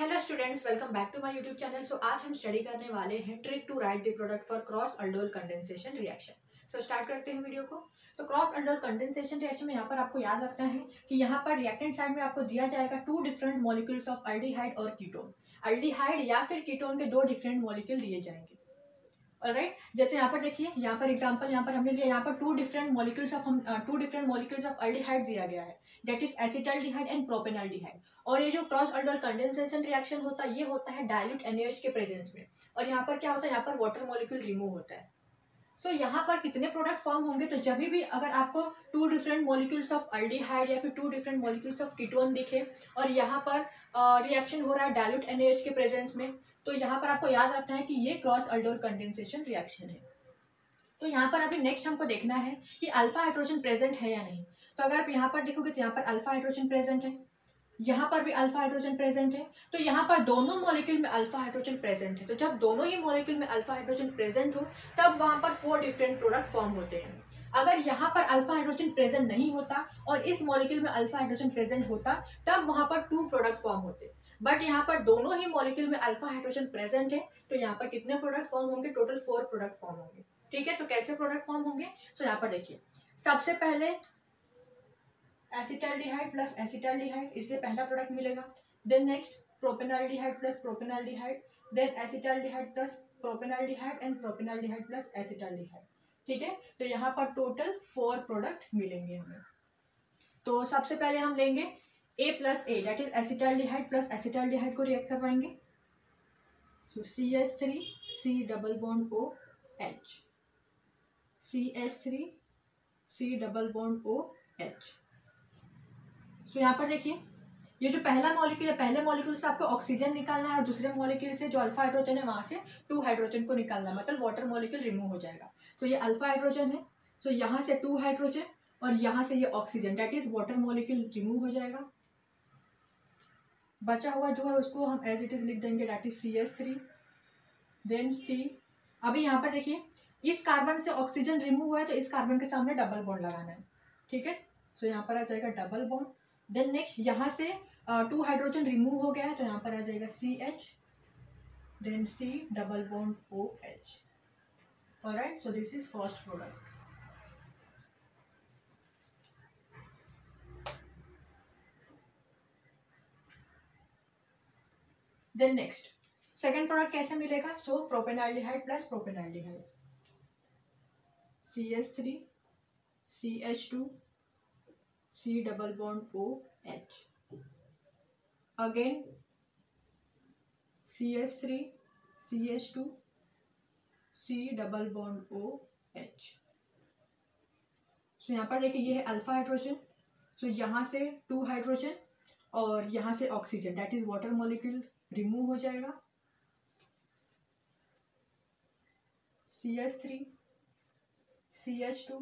Hello students, welcome back to my YouTube channel. So आज हम study करने वाले हैं trick to write the product for cross aldol condensation reaction. So start करते हैं video को। तो क्रॉस अल्डोल कंडेंसेशन रिएक्शन में यहाँ पर आपको याद रखना है कि यहाँ पर रिएक्टेंट साइड में आपको दिया जाएगा two different molecules of aldehyde और कीटोन। अल्डिहाइड या फिर कीटोन के दो डिफरेंट मॉलिक्यूल दिए जाएंगे। ऑलराइट, जैसे यहाँ पर देखिए, यहाँ पर एग्जाम्पल यहाँ पर हमने लिया, यहाँ पर two different molecules of aldehyde दिया गया है, that is acetaldehyde and propanaldehyde. और ये जो क्रॉस अल्डोल कंडेंसेशन रिएक्शन होता है, ये होता है डाइल्यूट NaOH के प्रेजेंस में। और यहाँ पर क्या होता है, यहाँ पर वाटर मॉलिक्यूल रिमूव होता है। सो यहाँ पर कितने प्रोडक्ट फॉर्म होंगे? तो जब भी अगर आपको two different molecules of aldehyde या फिर two different molecules of ketone दिखे और यहाँ पर रिएक्शन हो रहा है डाइल्यूट NaOH के प्रेजेंस में, तो यहाँ पर आपको याद रखना है कि ये क्रॉस अल्डोल कंडेंसेशन रिएक्शन है। तो यहाँ पर अभी नेक्स्ट हमको देखना है कि अल्फा हाइड्रोजन प्रेजेंट है या नहीं। तो अगर आप यहाँ पर देखोगे तो यहाँ पर अल्फा हाइड्रोजन प्रेजेंट है, यहाँ पर भी अल्फा हाइड्रोजन प्रेजेंट है। तो यहाँ पर दोनों मॉलिक्यूल में अल्फा हाइड्रोजन प्रेजेंट है। तो जब दोनों ही मॉलिक्यूल में अल्फा हाइड्रोजन प्रेजेंट हो, तब वहाँ पर फोर डिफरेंट प्रोडक्ट फॉर्म होते हैं। अगर यहाँ पर अल्फा हाइड्रोजन प्रेजेंट नहीं होता और इस मॉलिक्यूल में अल्फा हाइड्रोजन प्रेजेंट होता, तब वहाँ पर टू प्रोडक्ट फॉर्म होते। बट यहाँ पर दोनों ही मॉलिक्यूल में अल्फा हाइड्रोजन प्रेजेंट है, तो यहाँ पर कितने प्रोडक्ट फॉर्म होंगे? टोटल फोर प्रोडक्ट फॉर्म होंगे। ठीक है, तो कैसे प्रोडक्ट फॉर्म होंगे? सो यहाँ पर देखिए, सबसे पहले एसिटल्डिहाइड प्लस एसिटल्डिहाइड, इससे पहला प्रोडक्ट मिलेगा। Then next propanaldehyde plus propanaldehyde, then acetaldehyde plus propanaldehyde and propanaldehyde plus acetaldehyde. ठीक है, तो यहाँ पर टोटल फोर प्रोडक्ट मिलेंगे हमें। तो सबसे पहले हम लेंगे A plus A, that is acetaldehyde plus acetaldehyde को रिएक्ट करवाएंगे। तो CH3 C double bond OH। So यहाँ पर देखिए, ये जो पहला मॉलिक्यूल है, पहले मॉलिक्यूल से आपको ऑक्सीजन निकालना है और दूसरे मॉलिक्यूल से जो अल्फा हाइड्रोजन है वहाँ से टू हाइड्रोजन को निकालना है, मतलब वाटर मॉलिक्यूल रिमूव हो जाएगा। सो ये अल्फा हाइड्रोजन है, सो यहाँ से टू हाइड्रोजन और यहाँ से ये oxygen, that is water molecule remove हो जाएगा। बचा हुआ जो है उसको हम एज इट इज लिख देंगे, that is CH3, then C। अभी यहाँ पर देखिए, इस कार्बन से ऑक्सीजन रिमूव हुआ है, तो इस कार्बन के सामने डबल बॉन्ड लगाना है। ठीक है, सो यहाँ पर आ जाएगा डबल बॉन्ड। देन नेक्स्ट यहाँ से टू हाइड्रोजन रिमूव हो गया है, तो यहाँ पर आ जाएगा CH, then C double bond OH। Alright, so this is first product. Then next second product कैसे मिलेगा? So propanaldehyde plus propanaldehyde, CH3 CH2 C double bond OH, again CH3 CH2 C double bond OH। So यहाँ पर देखिए, ये है alpha hydrogen, so यहाँ से to hydrogen और यहाँ से oxygen, that is water molecule remove हो जाएगा। CH3 CH2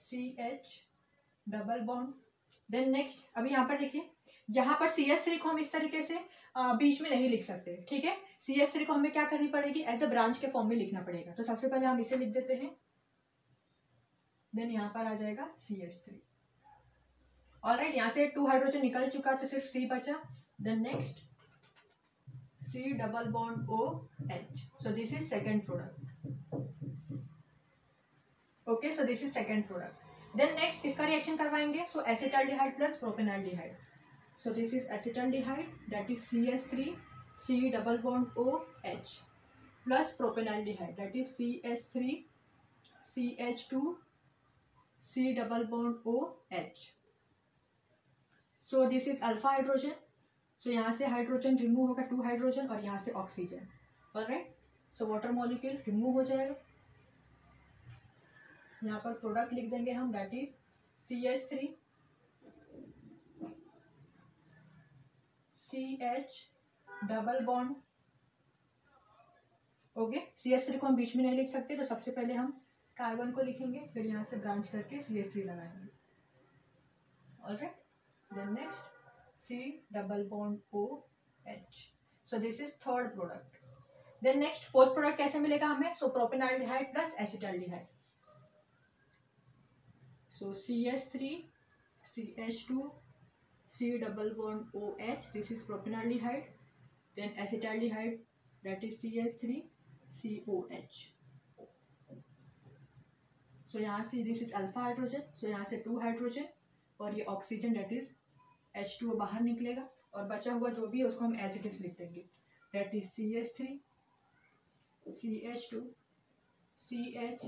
CH double bond. Then next अभी यहाँ पर देखिए, यहाँ पर CH3 को हम इस तरीके से बीच में नहीं लिख सकते। ठीक है, CH3 को हमें क्या करनी पड़ेगी? एज अ ब्रांच के फॉर्म में लिखना पड़ेगा। तो सबसे पहले हम इसे लिख देते हैं, देन यहाँ पर आ जाएगा CH3। ऑलराइट, यहाँ से टू हाइड्रोजन निकल चुका है, तो सिर्फ C बचा। Then next C double bond OH। So this is second product. Okay, so this is second product. Then next इसका रिएक्शन करवाएंगे, so acetaldehyde plus propanaldehyde. So this is acetaldehyde, that is CH3 C double bond OH plus propanaldehyde, that is CH3 CH2 C double bond OH। So this is alpha hydrogen, so यहाँ से hydrogen remove होगा, two hydrogen और यहाँ से oxygen. Alright, so water molecule remove हो जाएगा। यहाँ पर प्रोडक्ट लिख देंगे हम, that is CH3 CH double bond. Okay, CH3 को हम बीच में नहीं लिख सकते, तो सबसे पहले हम कार्बन को लिखेंगे, फिर यहाँ से ब्रांच करके CH3 लगाएंगे। Alright, then next C double bond OH, so this is third product. then next fourth product कैसे मिलेगा हमें? so propanaldehyde plus acetaldehyde, so CH3 CH2 C double bond OH, this is propynaldehyde, then acetaldehyde, that is CH3COH. So यहाँ से this is alpha hydrogen, so यहाँ से 2 hydrogen और ये oxygen that is H2O बाहर निकलेगा और बचा हुआ जो भी है उसको हम as it is लिख देंगे, that is CH3 CH2 CH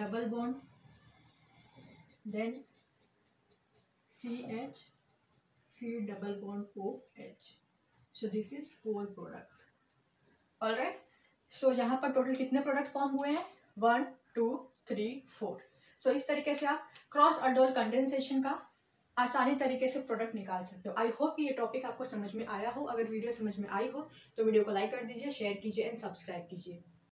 double bond then CH C double bond OH. So this is 4 product. Alright, so यहाँ पर टोटल कितने प्रोडक्ट फॉर्म हुए हैं? 1 2 3 4. सो इस तरीके से आप क्रॉस अल्डोल कंडेंसेशन का आसानी तरीके से प्रोडक्ट निकाल सकते हो. आई होप ये टॉपिक आपको समझ में आया हो. अगर वीडियो समझ में आई हो तो वीडियो को लाइक कर दीजिए, शेयर कीजिए एंड सब्सक्राइब कीजिए.